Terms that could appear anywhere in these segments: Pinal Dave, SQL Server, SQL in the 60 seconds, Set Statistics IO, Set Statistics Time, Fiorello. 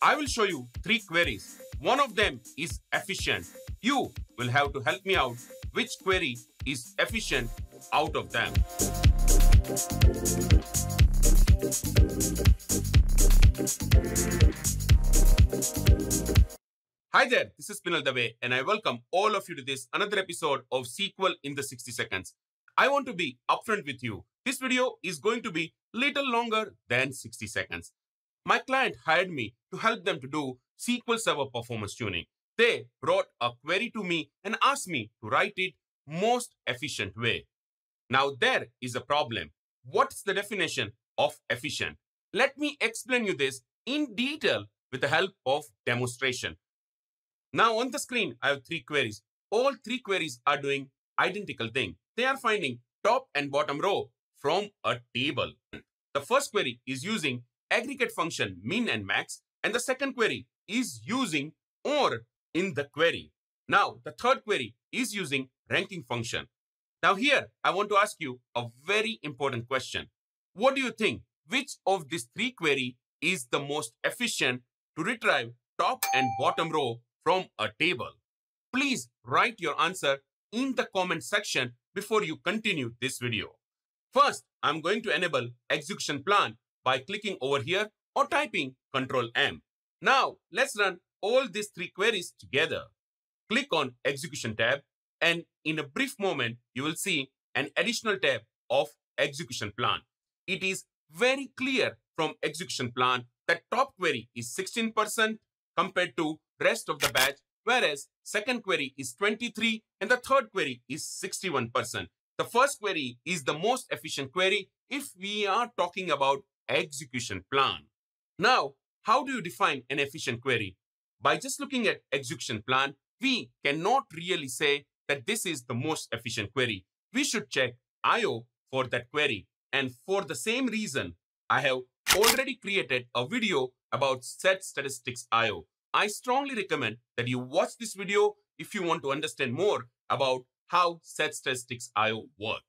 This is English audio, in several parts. I will show you three queries. One of them is efficient. You will have to help me out which query is efficient out of them. Hi there, this is Pinal Dave and I welcome all of you to this another episode of SQL in the 60 seconds. I want to be upfront with you. This video is going to be little longer than 60 seconds. My client hired me to help them to do SQL Server performance tuning. They brought a query to me and asked me to write it most efficient way. Now there is a problem. What's the definition of efficient? Let me explain you this in detail with the help of demonstration. Now on the screen, I have three queries. All three queries are doing identical thing. They are finding top and bottom row from a table. The first query is using aggregate function min and max, and the second query is using or in the query. Now the third query is using ranking function. Now here I want to ask you a very important question. What do you think? Which of these three queries is the most efficient to retrieve top and bottom row from a table? Please write your answer in the comment section before you continue this video. First, I'm going to enable execution plan by clicking over here or typing Ctrl M. Now let's run all these three queries together. Click on execution tab and in a brief moment, you will see an additional tab of execution plan. It is very clear from execution plan that top query is 16% compared to rest of the batch, whereas second query is 23% and the third query is 61%. The first query is the most efficient query if we are talking about execution plan. Now, how do you define an efficient query? By just looking at execution plan, we cannot really say that this is the most efficient query. We should check IO for that query. And for the same reason, I have already created a video about set statistics IO. I strongly recommend that you watch this video if you want to understand more about how set statistics IO work.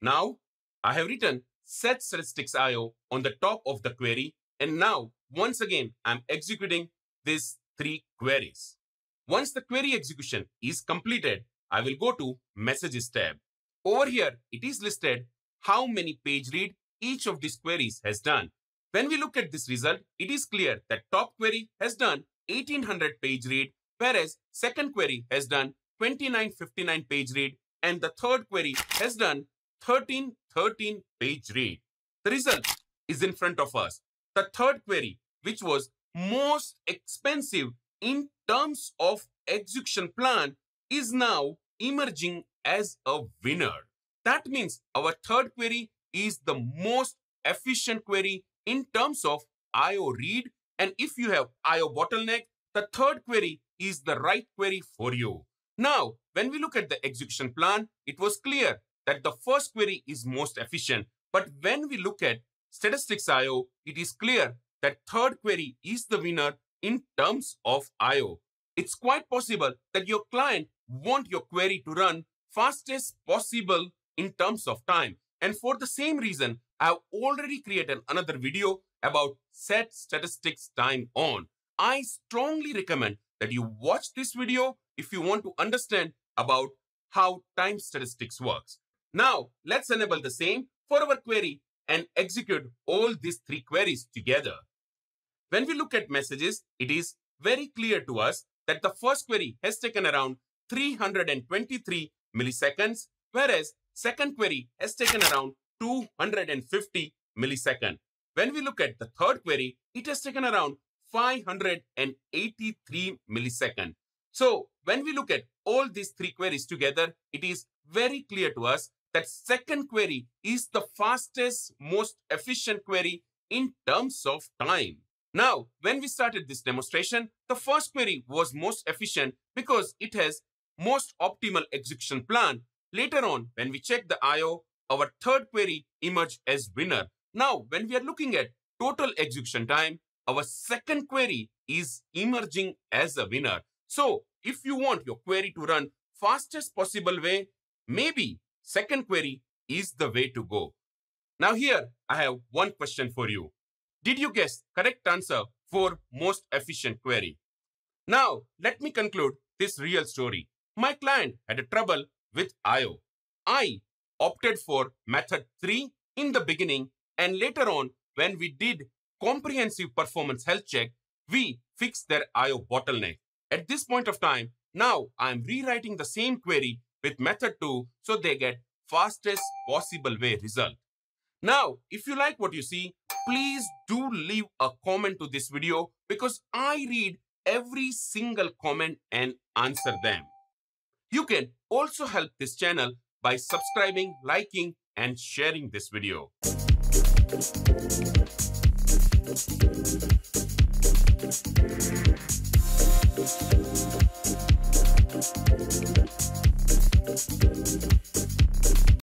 Now, I have written set statistics IO on the top of the query. And now, once again, I'm executing these three queries. Once the query execution is completed, I will go to Messages tab. Over here, it is listed how many page read each of these queries has done. When we look at this result, it is clear that top query has done 1800 page read, whereas second query has done 2959 page read, and the third query has done 1313 page read. The result is in front of us. The third query, which was most expensive in terms of execution plan, is now emerging as a winner. That means our third query is the most efficient query in terms of IO read. And if you have IO bottleneck, the third query is the right query for you. Now, when we look at the execution plan, it was clear that the first query is most efficient. But when we look at statistics IO, it is clear that third query is the winner in terms of IO. It's quite possible that your client wants your query to run fastest possible in terms of time. And for the same reason, I've already created another video about set statistics time on. I strongly recommend that you watch this video if you want to understand about how time statistics works. Now, let's enable the same for our query and execute all these three queries together. When we look at messages, it is very clear to us that the first query has taken around 323 milliseconds, whereas second query has taken around 250 milliseconds. When we look at the third query, it has taken around 583 milliseconds. So when we look at all these three queries together, it is very clear to us that second query is the fastest, most efficient query in terms of time. Now, when we started this demonstration, the first query was most efficient because it has most optimal execution plan. Later on, when we check the IO, our third query emerged as winner. Now, when we are looking at total execution time, our second query is emerging as a winner. So, if you want your query to run fastest possible way, maybe second query is the way to go. Now here, I have one question for you. Did you guess correct answer for most efficient query. Now, let me conclude this real story. My client had a trouble with I/O. I opted for method 3 in the beginning, and later on, when we did comprehensive performance health check, we fixed their I/O bottleneck. At this point of time, now I'm rewriting the same query with method 2 so they get fastest possible way result. Now, if you like what you see, please do leave a comment to this video because I read every single comment and answer them. You can also help this channel by subscribing, liking, and sharing this video.